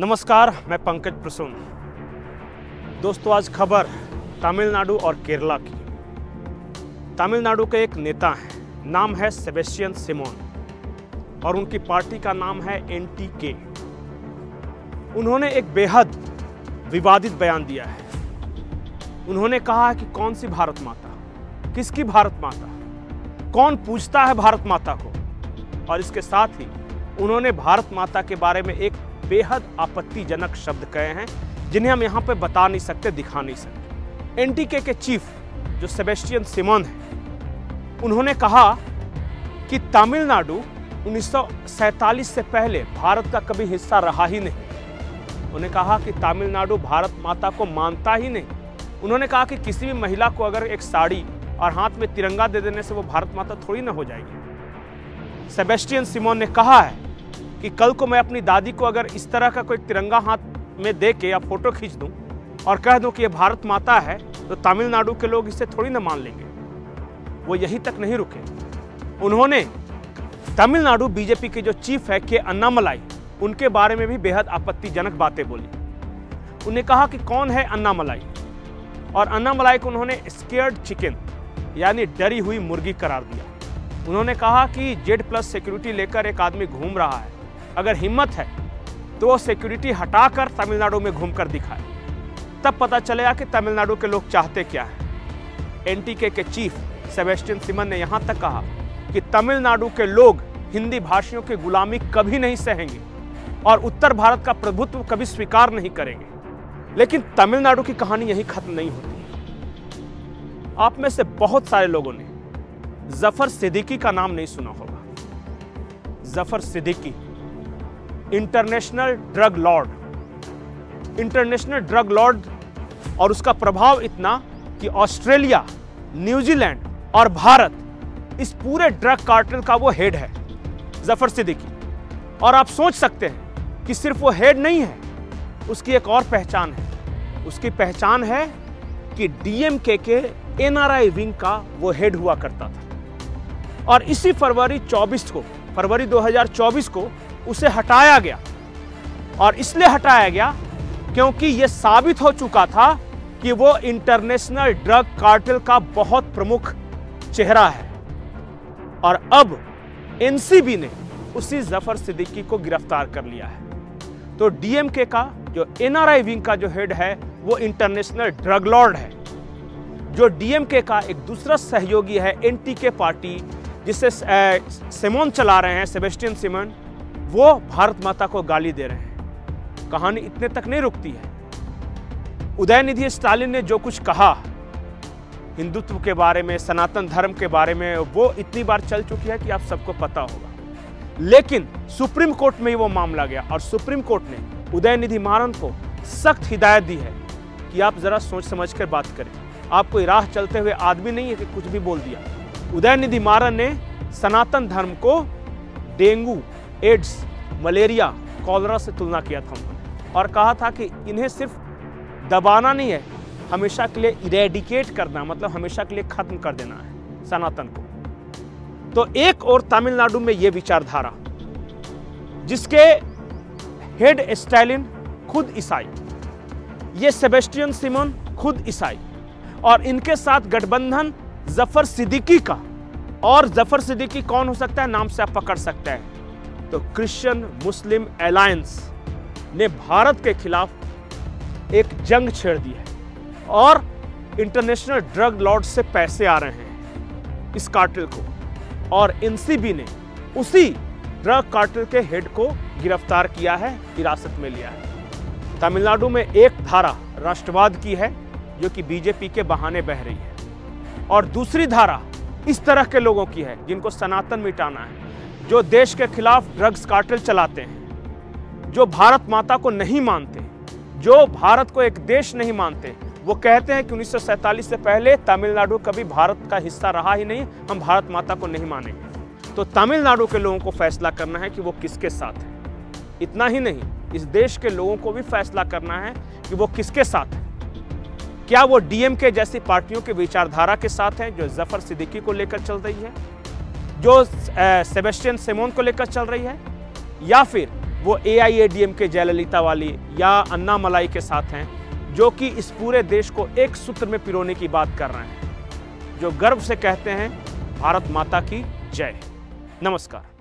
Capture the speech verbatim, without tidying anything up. नमस्कार, मैं पंकज प्रसून। दोस्तों, आज खबर तमिलनाडु और केरला की। तमिलनाडु के एक नेता हैं, नाम है सेबेस्टियन साइमन और उनकी पार्टी का नाम है एन टी के। उन्होंने एक बेहद विवादित बयान दिया है। उन्होंने कहा है कि कौन सी भारत माता, किसकी भारत माता, कौन पूछता है भारत माता को। और इसके साथ ही उन्होंने भारत माता के बारे में एक बेहद आपत्तिजनक शब्द कहे हैं जिन्हें हम यहाँ पे बता नहीं सकते, दिखा नहीं सकते। एन टी के के चीफ जो सेबेस्टियन साइमन हैं, उन्होंने कहा कि तमिलनाडु उन्नीस सौ सैंतालीस से पहले भारत का कभी हिस्सा रहा ही नहीं। उन्होंने कहा कि तमिलनाडु भारत माता को मानता ही नहीं। उन्होंने कहा कि किसी भी महिला को अगर एक साड़ी और हाथ में तिरंगा दे देने से वो भारत माता थोड़ी ना हो जाएगी। सेबेस्टियन साइमन ने कहा है कि कल को मैं अपनी दादी को अगर इस तरह का कोई तिरंगा हाथ में दे के या फोटो खींच दूं और कह दूं कि ये भारत माता है, तो तमिलनाडु के लोग इसे थोड़ी ना मान लेंगे। वो यहीं तक नहीं रुके। उन्होंने तमिलनाडु बीजेपी के जो चीफ है के अन्नामलाई, उनके बारे में भी बेहद आपत्तिजनक बातें बोली। उन्हें कहा कि कौन है अन्नामलाई, और अन्नामलाई को उन्होंने स्केयर्ड चिकन यानी डरी हुई मुर्गी करार दिया। उन्होंने कहा कि जेड प्लस सिक्योरिटी लेकर एक आदमी घूम रहा है, अगर हिम्मत है तो वो सिक्योरिटी हटाकर तमिलनाडु में घूमकर दिखाए, तब पता चलेगा कि तमिलनाडु के लोग चाहते क्या है। एन टी के के चीफ सेबेस्टियन साइमन ने यहाँ तक कहा कि तमिलनाडु के लोग हिंदी भाषियों की गुलामी कभी नहीं सहेंगे और उत्तर भारत का प्रभुत्व कभी स्वीकार नहीं करेंगे। लेकिन तमिलनाडु की कहानी यहीं खत्म नहीं होती। आप में से बहुत सारे लोगों ने जफर सिद्दीकी का नाम नहीं सुना होगा। Zafar Siddiqui international drug lord, international drug lord और उसका प्रभाव इतना कि ऑस्ट्रेलिया, न्यूजीलैंड और भारत, इस पूरे ड्रग कार्टेल का वो हेड है, जफर सिद्दीकी। और आप सोच सकते हैं कि सिर्फ वो हेड नहीं है, उसकी एक और पहचान है। उसकी पहचान है कि डी एम के के एन आर आई विंग का वो हेड हुआ करता था। और इसी फरवरी चौबीस को फरवरी दो हज़ार चौबीस को उसे हटाया गया। और इसलिए हटाया गया क्योंकि यह साबित हो चुका था कि वो इंटरनेशनल ड्रग कार्टेल का बहुत प्रमुख चेहरा है। और अब एन सी बी ने उसी जफर सिद्दीकी को गिरफ्तार कर लिया है। तो डी एम के का जो एन आर आई विंग का जो हेड है, वो इंटरनेशनल ड्रग लॉर्ड है। जो डी एम के का एक दूसरा सहयोगी है, एन टी के पार्टी, जिसे साइमन चला रहे हैं, सेबेस्टियन साइमन, वो भारत माता को गाली दे रहे हैं। कहानी इतने तक नहीं रुकती है। उदयनिधि स्टालिन ने जो कुछ कहा हिंदुत्व के बारे में, सनातन धर्म के बारे में, वो इतनी बार चल चुकी है कि आप सबको पता होगा। लेकिन सुप्रीम कोर्ट में ही वो मामला गया और सुप्रीम कोर्ट ने उदयनिधि मारन को सख्त हिदायत दी है कि आप जरा सोच समझ कर बात करें। आप कोई राह चलते हुए आदमी नहीं है कि कुछ भी बोल दिया। उदयनिधि मारन ने सनातन धर्म को डेंगू, एड्स, मलेरिया, कॉलरा से तुलना किया था उन्होंने, और कहा था कि इन्हें सिर्फ दबाना नहीं है, हमेशा के लिए इरेडिकेट करना, मतलब हमेशा के लिए खत्म कर देना है सनातन को। तो एक और तमिलनाडु में यह विचारधारा, जिसके हेड स्टालिन खुद ईसाई, ये सेबेस्टियन साइमन खुद ईसाई, और इनके साथ गठबंधन जफर सिद्दीकी का। और जफर सिद्दीकी कौन हो सकता है, नाम से आप पकड़ सकते हैं। तो क्रिश्चियन मुस्लिम अलायंस ने भारत के खिलाफ एक जंग छेड़ दी है और इंटरनेशनल ड्रग लॉर्ड से पैसे आ रहे हैं इस कार्टेल को। और एन सी बी ने उसी ड्रग कार्टेल के हेड को गिरफ्तार किया है, हिरासत में लिया है। तमिलनाडु में एक धारा राष्ट्रवाद की है जो कि बीजेपी के बहाने बह रही है, और दूसरी धारा इस तरह के लोगों की है जिनको सनातन मिटाना है, जो देश के खिलाफ ड्रग्स कार्टेल चलाते हैं, जो भारत माता को नहीं मानते, जो भारत को एक देश नहीं मानते। वो कहते हैं कि उन्नीस सौ सैंतालीस से पहले तमिलनाडु कभी भारत का हिस्सा रहा ही नहीं, हम भारत माता को नहीं मानेंगे। तो तमिलनाडु के लोगों को फैसला करना है कि वो किसके साथ है। इतना ही नहीं, इस देश के लोगों को भी फैसला करना है कि वो किसके साथ है। क्या वो डी एम के जैसी पार्टियों के विचारधारा के साथ हैं जो जफर सिद्दीकी को लेकर चल रही है, जो सेबेस्टियन साइमन को लेकर चल रही है, या फिर वो ए आई ए डी एम के जयललिता वाली या अन्नामलाई के साथ हैं, जो कि इस पूरे देश को एक सूत्र में पिरोने की बात कर रहे हैं, जो गर्व से कहते हैं भारत माता की जय। नमस्कार।